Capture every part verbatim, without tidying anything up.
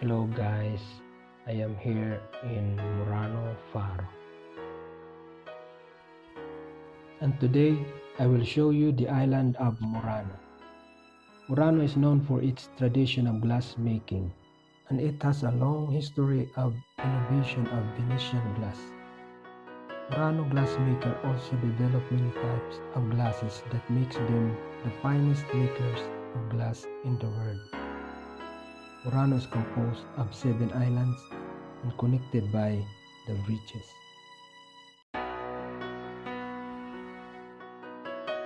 Hello guys, I am here in Murano, Faro, and today I will show you the island of Murano. Murano is known for its tradition of glass making, and it has a long history of innovation of Venetian glass. Murano glassmaker also developed many types of glasses that makes them the finest makers of glass in the world. Murano is composed of seven islands and connected by the bridges.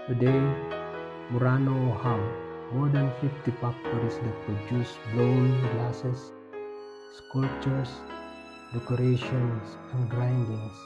Today, Murano has more than fifty factories that produce blown glasses, sculptures, decorations, and grindings.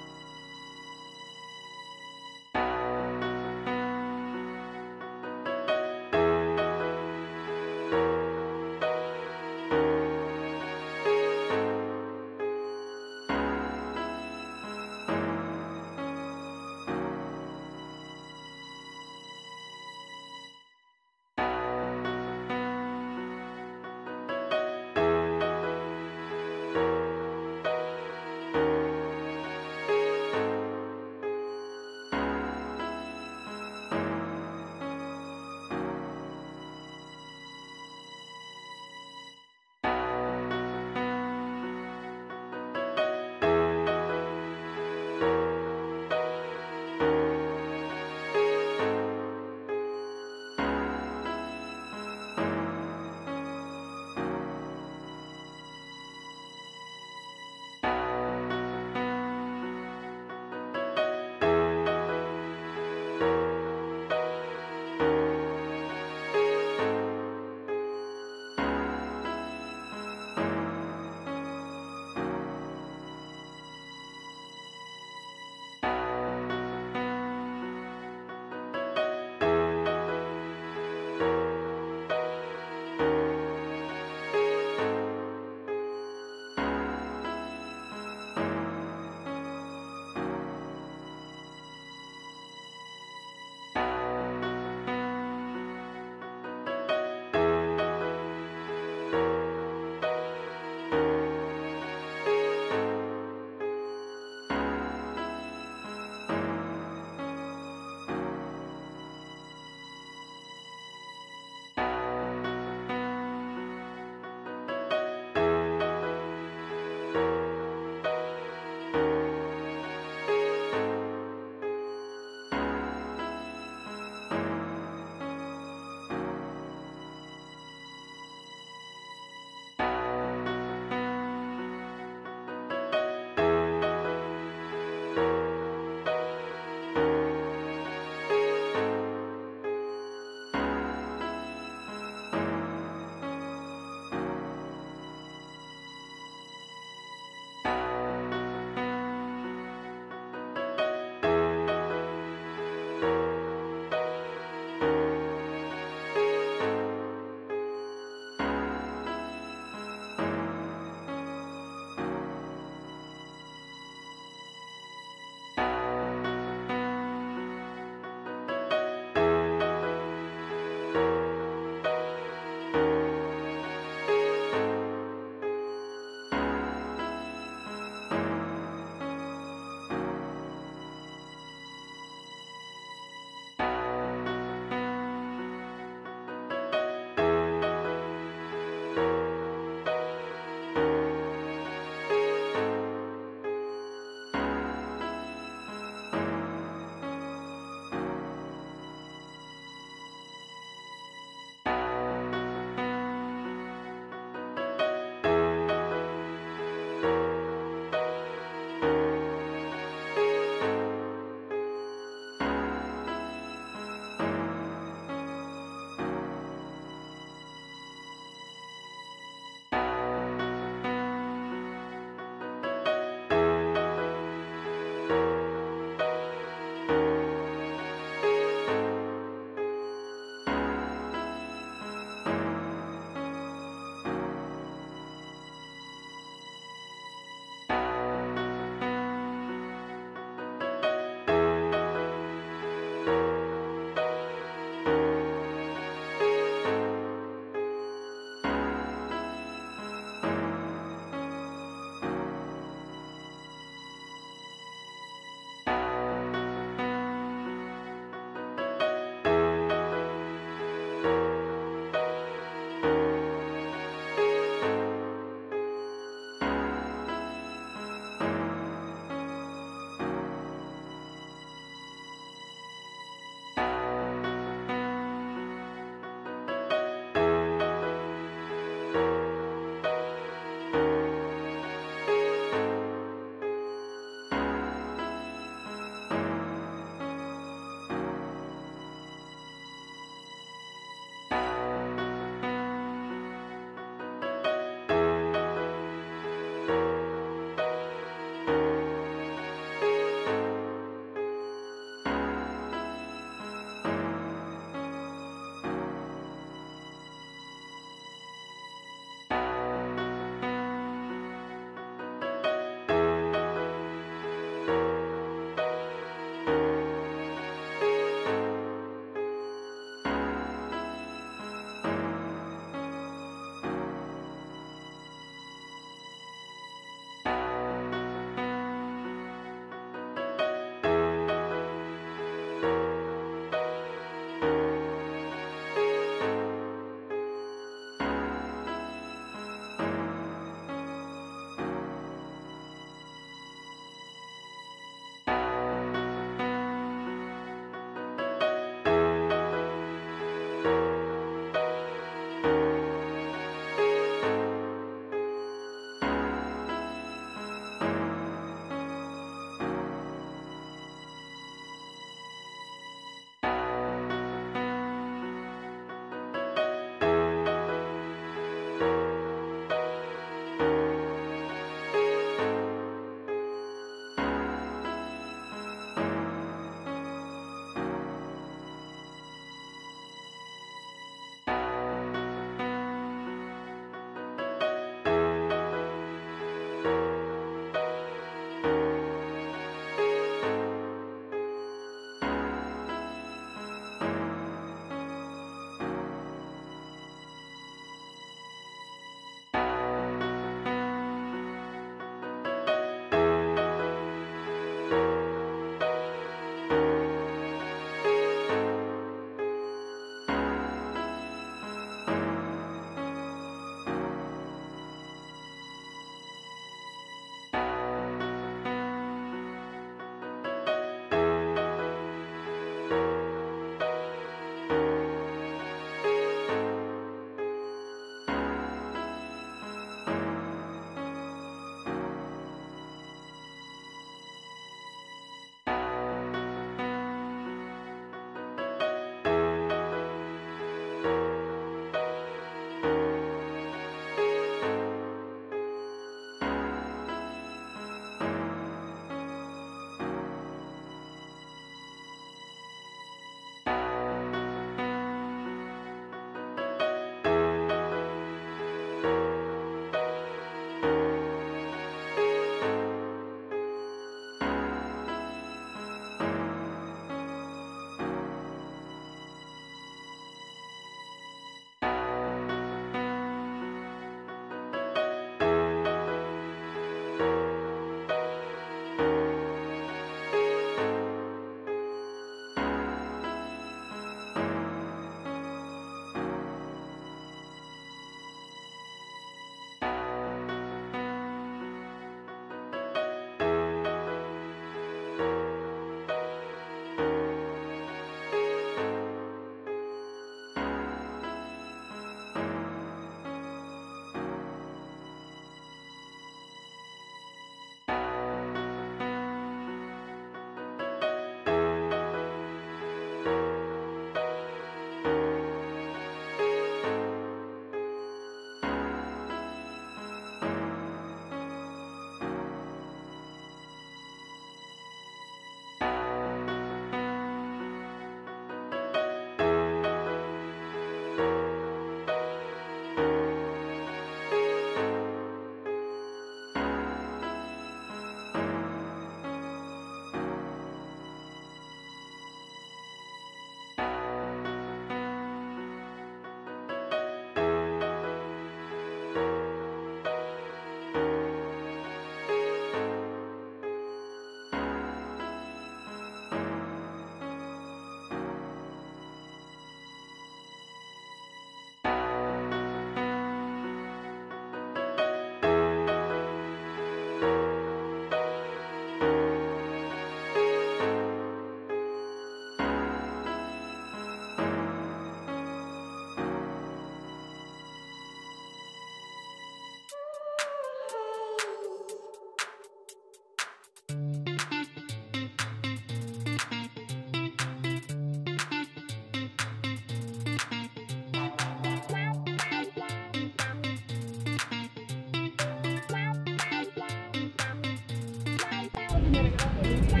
Thank you.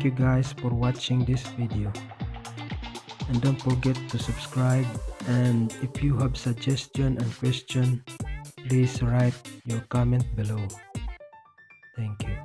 Thank you guys for watching this video, and don't forget to subscribe. And if you have suggestion and question, please write your comment below. Thank you.